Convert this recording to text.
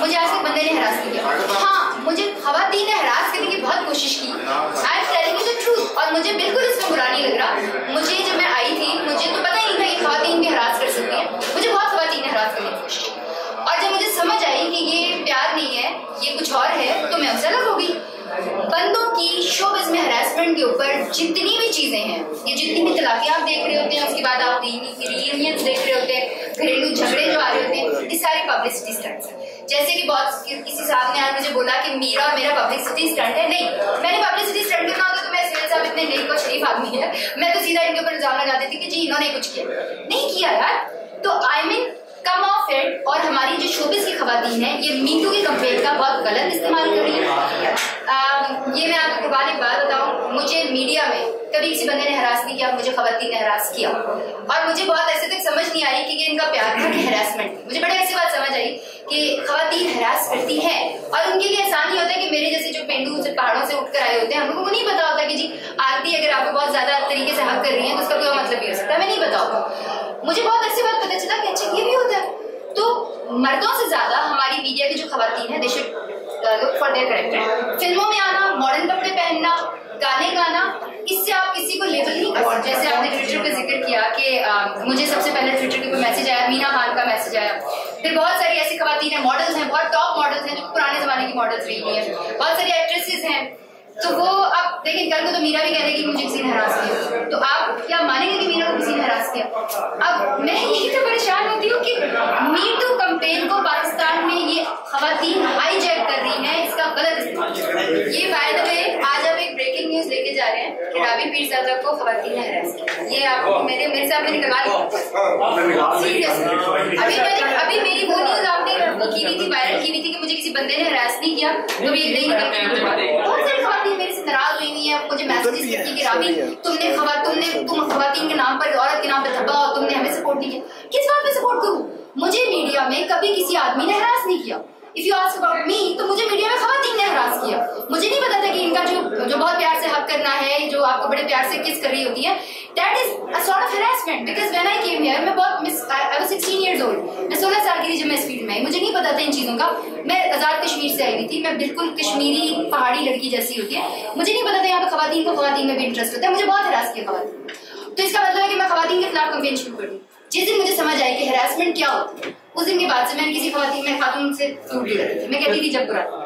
मुझे आज तक बंदे ने हरास नहीं किया। हाँ, मुझे खवातीन ने हरास करने की बहुत कोशिश की। I am telling the truth और मुझे बिल्कुल इसमें बुरा नहीं लग रहा। मुझे जब मैं आई थी मुझे तो पता ही नहीं था कि खवातीन भी हरास कर सकती हैं। मुझे बहुत खवातीन ने हरास करने की कोशिश की और जब मुझे समझ आई कि ये प्यार नहीं है ये कुछ और है तो मैं उससे अलग हो गई। बंदों की शोबिज़ में हरासमेंट के ऊपर जितनी भी चीज़ें हैं, ये जितनी भी तलाक़ी आप देख रहे होते हैं, उसके बाद आप दीनी की रियूनियंस देख रहे होते हैं, घरेलू झगड़े जो आ रहे होते हैं, ये सारी पब्लिसिटी स्टंट्स हैं। जैसे कि बहुत किसी साहब ने आज मुझे बोला कि मेरा पब्लिसिटी स्टंट है। नहीं, मैंने पब्लिसिटी स्टंट लिखा होता तो मैं सीधे साहब इतने नेक और शरीफ आदमी है, मैं तो सीधा इनके ऊपर इल्ज़ाम लगा देती कि जी इन्होंने कुछ किया। नहीं किया यार। तो I mean come off it. और हमारी जो शोबिज़ की खवातीन हैं ये मीटू के कम्पेयर का बहुत गलत इस्तेमाल कर रही है। ये मैं आपको कुर्बानी बात बताऊं, मुझे मीडिया में कभी किसी बंदे ने हरास नहीं किया, मुझे खवातीन ने हरास किया और मुझे बहुत ऐसे तक समझ नहीं आई कि इनका प्यार था कि हरासमेंट थी। मुझे बड़ी ऐसी बात समझ आई कि खवातीन हरास करती हैं और उनके लिए आसान ही होता है कि मेरे जैसे जो पेंडू से पहाड़ों से उठकर आए होते हैं हम लोगों को नहीं पता होता कि जी आरती अगर आपको बहुत ज्यादा तरीके से हक कर रही है तो उसका कोई मतलब नहीं हो सकता। मैं नहीं बताऊंगा। मुझे बहुत अच्छी बात पता चला कि अच्छा ये भी होता है। तो मर्दों से ज्यादा हमारी मीडिया की जो खवातीन है फिल्मों में आना, मॉडर्न कपड़े पहनना, गाने गाना, इससे आप किसी को लेबल नहीं कर सकते। जैसे आपने ट्विटर पे जिक्र किया कि मुझे सबसे पहले ट्विटर के ऊपर मैसेज आया, मीना खान का मैसेज आया। फिर बहुत सारी ऐसी खवातीन हैं, मॉडल्स हैं, बहुत टॉप मॉडल्स हैं जो पुराने जमाने की मॉडल्स रही हुई हैं, बहुत सारी एक्ट्रेसेस हैं। तो वो आप देखिए, कल को तो मीरा भी कह देगी मुझे किसी ने हरास किया, तो आप क्या मानेंगे कि मीरा को किसी ने हरास किया? अब मैं यही तो परेशान होती हूँ कि मी टू कैंपेन को पाकिस्तान में ये खवातीन हाईजैक कर रही हैं, इसका गलत इस्तेमाल। ये बाय द वे आज आप एक ब्रेकिंग न्यूज लेके जा रहे हैं कि राबी पीर ज़ादा को खवातीन ने हरास किया। ये आप मेरे से आपने निकलवा लिया सीरियसली। अभी मेरी वो न्यूज आपने की हुई थी, वायरल की हुई थी कि मुझे किसी बंदे ने हरास नहीं किया, तो ये नई बहुत सारी खवातीन मेरे से नाराज हुई हुई है। मुझे मैसेजेस करती कि राबी तुम खवातीन के नाम पर, औरत के नाम पर धब्बा हो, तुमने हमें सपोर्ट नहीं किया। किस बात पे सपोर्ट करूं? मुझे मीडिया में कभी किसी आदमी ने हरास नहीं किया। If you ask about me, तो मुझे मीडिया में खवातीन ने हरास किया। मुझे नहीं पता था कि इनका जो बहुत प्यार से हक करना है, जो आपको बड़े प्यार से किस कर रही होती है, that is a sort of harassment. Because when I came here, मैं बहुत आई वाज 16 इयर्स ओल्ड, मैं 16 साल की थी जब मैं इस फील्ड में आई। मुझे नहीं पता था इन चीज़ों का। मैं आज़ाद कश्मीर से आई हुई थी, मैं बिल्कुल कश्मीरी पहाड़ी लड़की जैसी होती है। मुझे नहीं पता था यहाँ पर खवातीन को खवातीन में भी इंटरेस्ट होता है। मुझे बहुत हरास किया खवातीन। तो इसका मतलब है कि मैं खवातीन के खिलाफ कम्पेन शुरू कर दी। जिस दिन मुझे समझ आया कि हरासमेंट क्या होती है, उस दिन के बाद से मैं किसी खातून से दूर रहती थी। मैं कहती थी जब बुरा